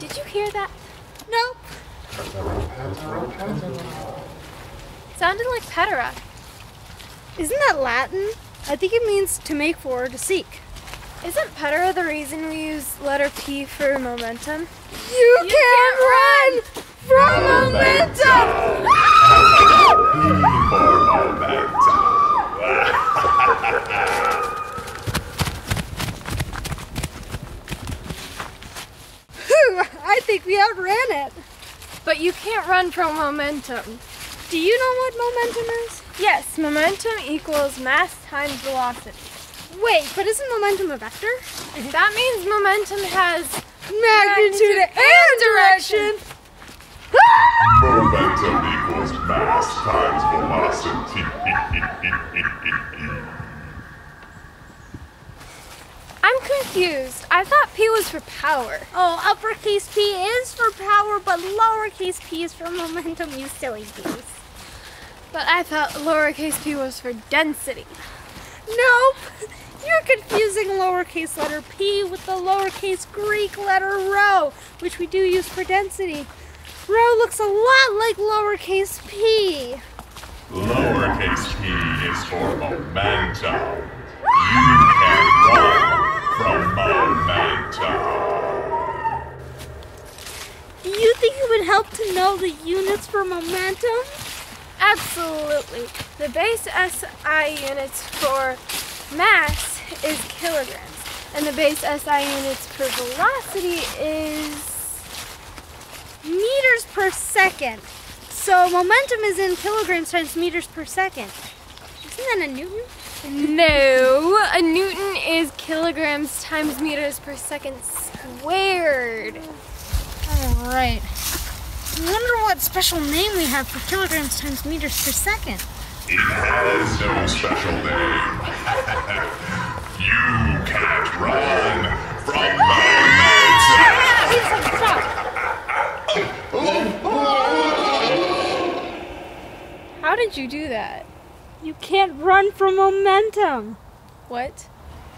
Did you hear that? Nope. Sounded like petere. Isn't that Latin? I think it means to make for or to seek. Isn't petere the reason we use letter P for momentum? You can't run from momentum! I think we outran it. But you can't run from momentum. Do you know what momentum is? Yes, momentum equals mass times velocity. Wait, but isn't momentum a vector? That means momentum has magnitude and direction. Momentum equals mass times velocity. I'm confused. I thought P was for power. Oh, uppercase P is for power, but lowercase p is for momentum, you silly goose. But I thought lowercase p was for density. Nope. You're confusing lowercase letter p with the lowercase Greek letter rho, which we do use for density. Rho looks a lot like lowercase p. Lowercase p is for momentum. You can run from momentum. Do you think it would help to know the units for momentum? Absolutely. The base SI units for mass is kilograms, and the base SI units for velocity is meters per second. So momentum is in kilograms times meters per second. Isn't that a newton? No, a newton is kilograms times meters per second squared. All right. I wonder what special name we have for kilograms times meters per second. It has no special name. You can't run from my stop. How did you do that? You can't run from momentum. What?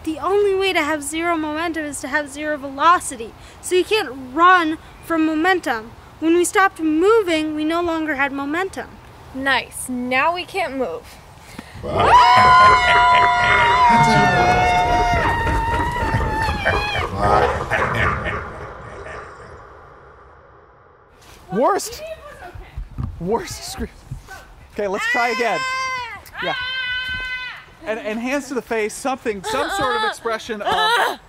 The only way to have zero momentum is to have zero velocity. So you can't run from momentum. When we stopped moving, we no longer had momentum. Nice. Now we can't move. Worst script. Okay, let's try again. Yeah. And hands to the face, some sort of expression of